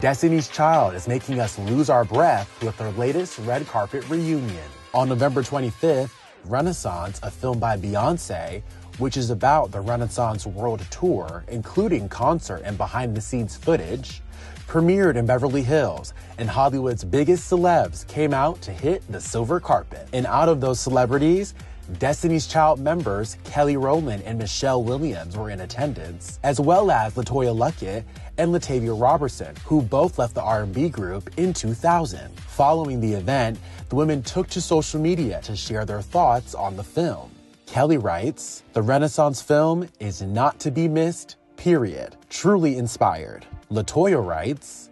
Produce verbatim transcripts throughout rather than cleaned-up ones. Destiny's Child is making us lose our breath with their latest red carpet reunion. On November twenty-fifth, Renaissance, a film by Beyoncé, which is about the Renaissance World Tour, including concert and behind-the-scenes footage, premiered in Beverly Hills, and Hollywood's biggest celebs came out to hit the silver carpet. And out of those celebrities, Destiny's Child members Kelly Rowland and Michelle Williams were in attendance, as well as LaToya Luckett and Latavia Robertson, who both left the R and B group in two thousand. Following the event, the women took to social media to share their thoughts on the film. Kelly writes, "The Renaissance film is not to be missed, period. Truly inspired." LaToya writes,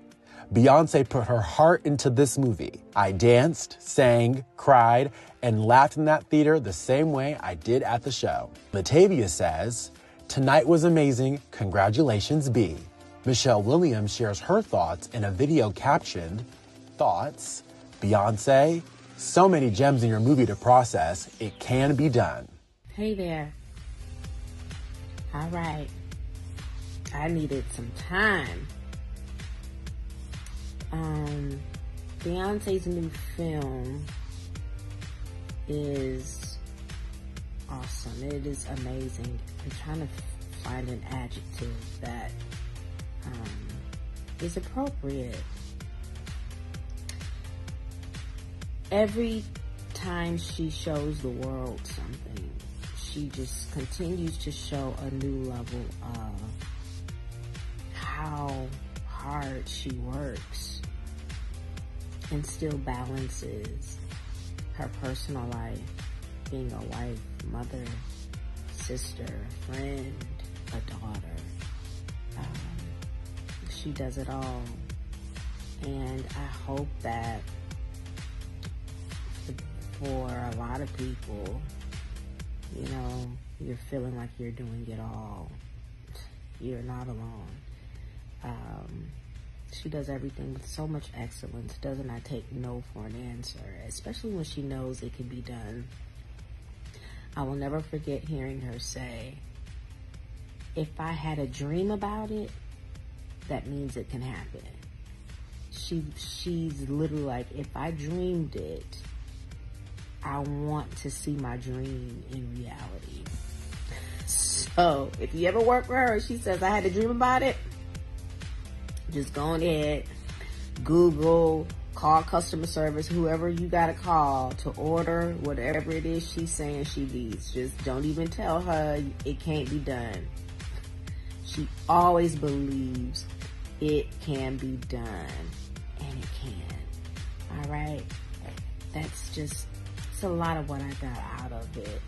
"Beyoncé put her heart into this movie. I danced, sang, cried, and laughed in that theater the same way I did at the show." Latavia says, "Tonight was amazing. Congratulations, B." Michelle Williams shares her thoughts in a video captioned, "Thoughts? Beyoncé? So many gems in your movie to process. It can be done." Hey there. All right. I needed some time. Um, Beyoncé's new film is awesome. It is amazing. I'm trying to find an adjective that um, is appropriate. Every time she shows the world something, she just continues to show a new level of how hard she works and still balances her personal life, being a wife, mother, sister, friend, a daughter. Um, she does it all. And I hope that for a lot of people, you know, you're feeling like you're doing it all. You're not alone. Um, she does everything with so much excellence, doesn't I take no for an answer, especially when she knows it can be done. I will never forget hearing her say, "If I had a dream about it, that means it can happen." She, she's literally like, if I dreamed it, I want to see my dream in reality. So if you ever work for her, she says, "I had a dream about it," just go on ahead, Google, call customer service, whoever you got to call to order whatever it is she's saying she needs. Just don't even tell her it can't be done. She always believes it can be done, and it can. All right? That's just, it's a lot of what I got out of it.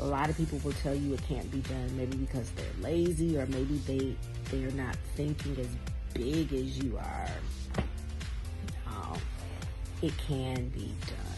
A lot of people will tell you it can't be done, maybe because they're lazy, or maybe they, they're not thinking as big as you are. No, it can be done.